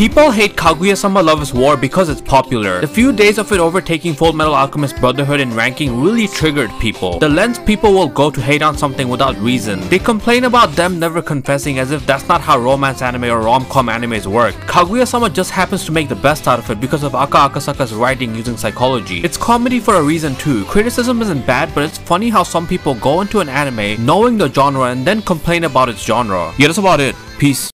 People hate Kaguya-sama Love is War because it's popular. The few days of it overtaking Fullmetal Alchemist Brotherhood in ranking really triggered people. The lengths people will go to hate on something without reason. They complain about them never confessing, as if that's not how romance anime or rom-com animes work. Kaguya-sama just happens to make the best out of it because of Aka Akasaka's writing using psychology. It's comedy for a reason too. Criticism isn't bad, but it's funny how some people go into an anime knowing the genre and then complain about its genre. Yeah, that's about it. Peace.